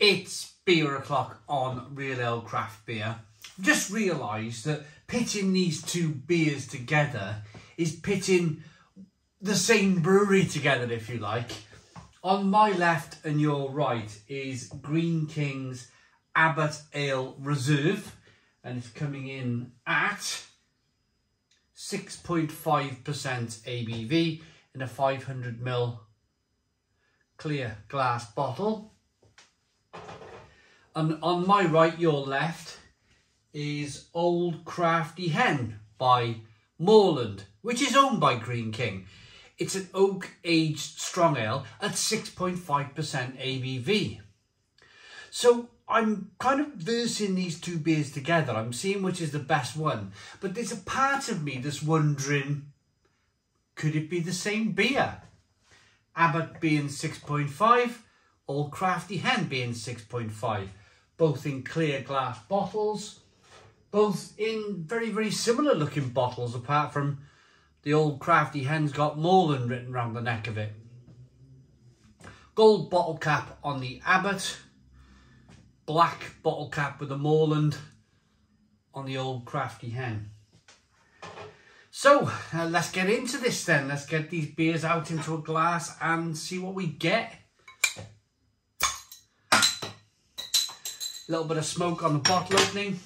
It's beer o'clock on Real Ale Craft Beer. I've just realised that pitting these two beers together is pitting the same brewery together, if you like. On my left and your right is Greene King's Abbot Ale Reserve, and it's coming in at 6.5% ABV in a 500ml clear glass bottle. And on my right, your left, is Old Crafty Hen by Morland, which is owned by Greene King. It's an oak-aged strong ale at 6.5% ABV. So I'm kind of versing these two beers together. I'm seeing which is the best one. But there's a part of me that's wondering, could it be the same beer? Abbot being 6.5, Old Crafty Hen being 6.5. Both in clear glass bottles. Both in very, very similar looking bottles, apart from the Old Crafty Hen's got Morland written round the neck of it. Gold bottle cap on the Abbot. Black bottle cap with the Morland on the Old Crafty Hen. So let's get into this then. Let's get these beers out into a glass and see what we get. A little bit of smoke on the bottle opening.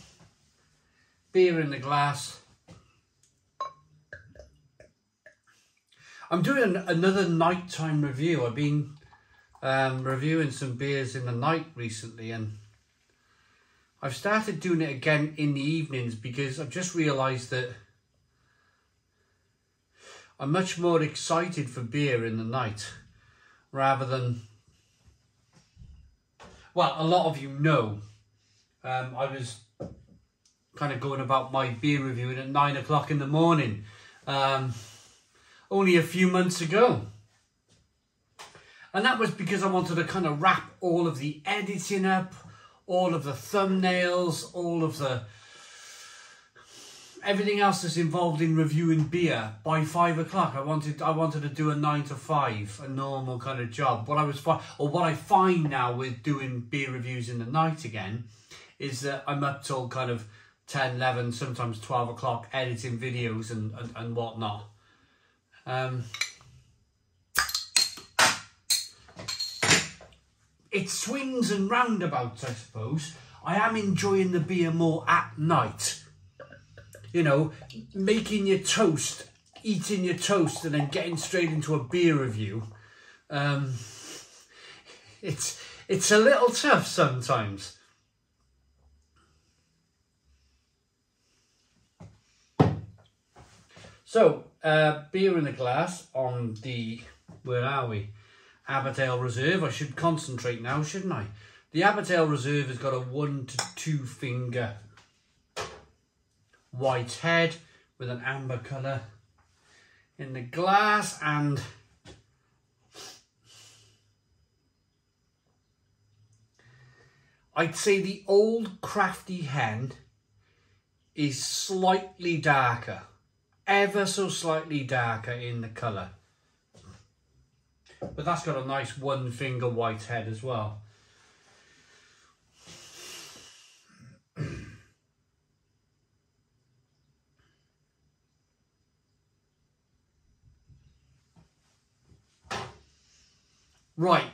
Beer in the glass. I'm doing another nighttime review. I've been reviewing some beers in the night recently, and I've started doing it again in the evenings because I've just realised that I'm much more excited for beer in the night rather than, well, a lot of you know, I was kind of going about my beer reviewing at 9 o'clock in the morning only a few months ago. And that was because I wanted to kind of wrap all of the editing up, all of the thumbnails, all of the everything else that's involved in reviewing beer by 5 o'clock. I wanted to do a 9 to 5, a normal kind of job. What I find now with doing beer reviews in the night again is that I'm up till kind of 10, 11, sometimes 12 o'clock editing videos and whatnot. It swings and roundabouts, I suppose. I am enjoying the beer more at night. You know, making your toast, eating your toast, and then getting straight into a beer review. It's a little tough sometimes. So, beer in the glass on the, where are we? Abbot Ale Reserve. I should concentrate now, shouldn't I? The Abbot Ale Reserve has got a 1 to 2 finger white head with an amber colour in the glass, and I'd say the Old Crafty Hen is slightly darker, ever so slightly darker in the colour. But that's got a nice one finger white head as well. Right.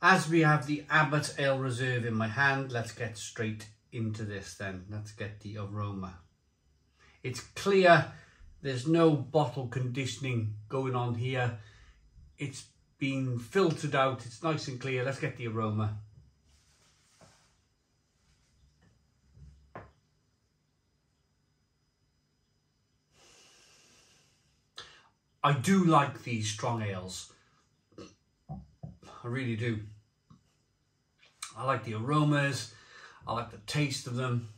As we have the Abbot Ale Reserve in my hand, let's get straight into this then. Let's get the aroma. It's clear. There's no bottle conditioning going on here. It's been filtered out. It's nice and clear. Let's get the aroma. I do like these strong ales. I really do. I like the aromas. I like the taste of them.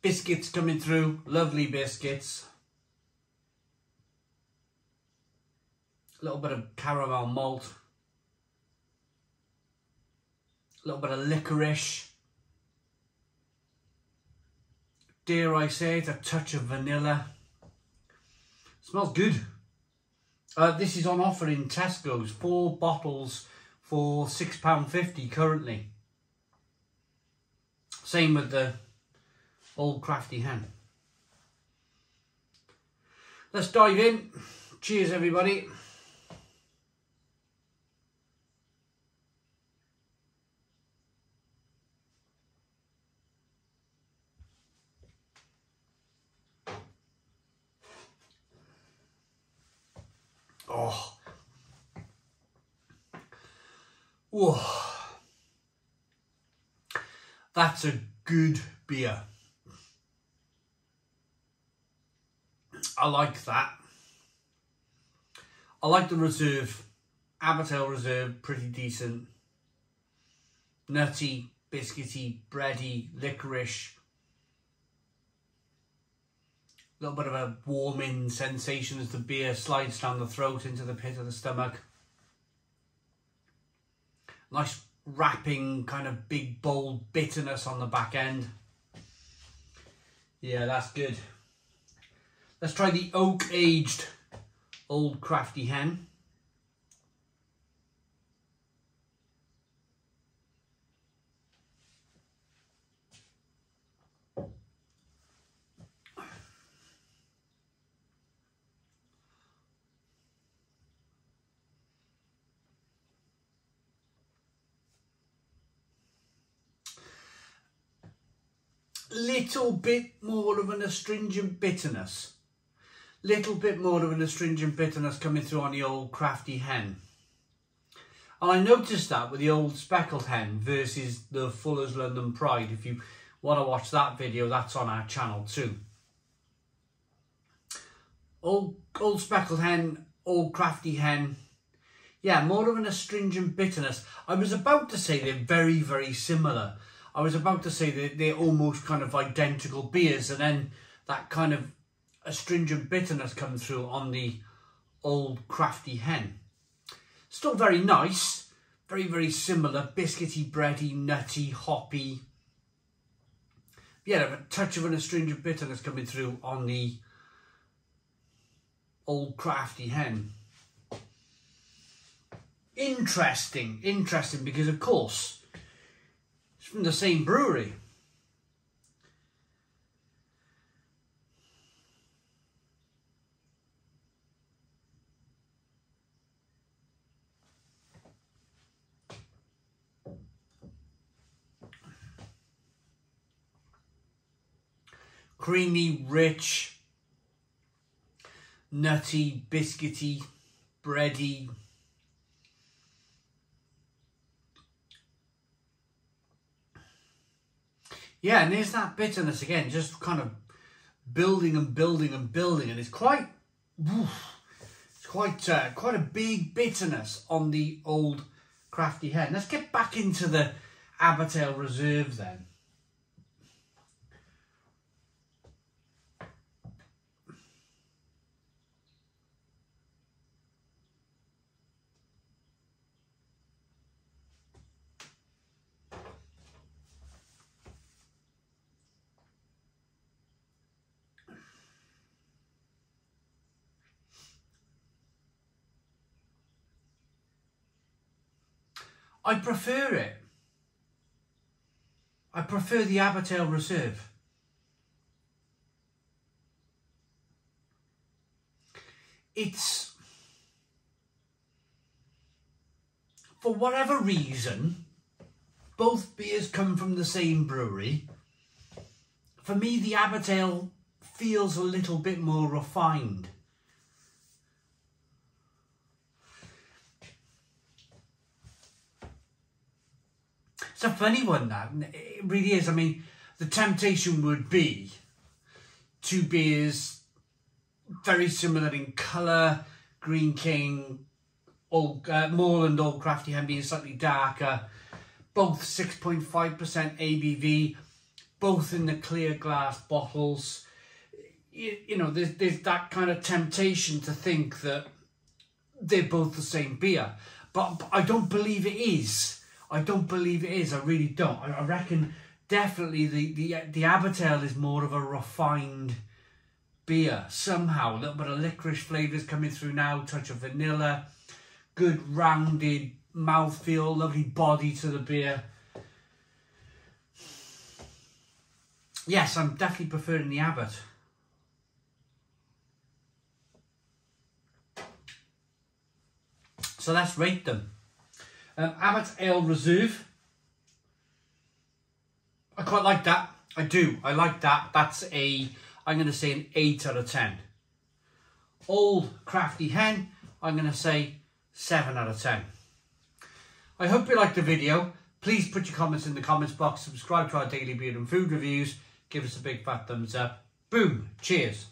Biscuits coming through, lovely biscuits. A little bit of caramel malt. A little bit of licorice. Dare I say it, a touch of vanilla. Smells good. This is on offer in Tesco's. 4 bottles for £6.50 currently. Same with the Old Crafty Hen. Let's dive in. Cheers, everybody. Oh. Oh. That's a good beer. I like that. I like the Reserve. Abbot Ale Reserve, pretty decent. Nutty, biscuity, bready, licorice. A little bit of a warming sensation as the beer slides down the throat into the pit of the stomach. Nice wrapping, kind of big, bold bitterness on the back end. Yeah, that's good. Let's try the oak-aged Old Crafty Hen. Little bit more of an astringent bitterness. Little bit more of an astringent bitterness coming through on the Old Crafty Hen. And I noticed that with the Old Speckled Hen versus the Fuller's London Pride. If you want to watch that video, that's on our channel too. Old Speckled Hen, Old Crafty Hen. Yeah, more of an astringent bitterness. I was about to say they're very, very similar. I was about to say that they're almost kind of identical beers, and then that kind of astringent bitterness comes through on the Old Crafty Hen. Still very nice, very, very similar, biscuity, bready, nutty, hoppy. Yeah, a touch of an astringent bitterness coming through on the Old Crafty Hen. Interesting, interesting, because of course, it's from the same brewery. Creamy, rich, nutty, biscuity, bready. Yeah, and there's that bitterness again, just kind of building and building and building, and it's quite a big bitterness on the Old Crafty Hen. Let's get back into the Abbot Ale Reserve then. I prefer it. I prefer the Abbot Ale Reserve. It's, for whatever reason, both beers come from the same brewery. For me, the Abbot Ale feels a little bit more refined. It's a funny one, that. It really is. I mean, the temptation would be two beers very similar in colour. Greene King, Morland Old Crafty Hen being slightly darker. Both 6.5% ABV. Both in the clear glass bottles. You know, there's that kind of temptation to think that they're both the same beer. But I don't believe it is. I don't believe it is. I really don't. I reckon definitely the Abbot Ale is more of a refined beer somehow. A little bit of licorice flavours coming through now, touch of vanilla, good rounded mouthfeel, lovely body to the beer. Yes, I'm definitely preferring the Abbot. So let's rate them. Abbot Ale Reserve. I quite like that. I do. I like that. That's a, I'm going to say an 8 out of 10. Old Crafty Hen, I'm going to say 7 out of 10. I hope you liked the video. Please put your comments in the comments box. Subscribe to our daily beer and food reviews. Give us a big fat thumbs up. Boom. Cheers.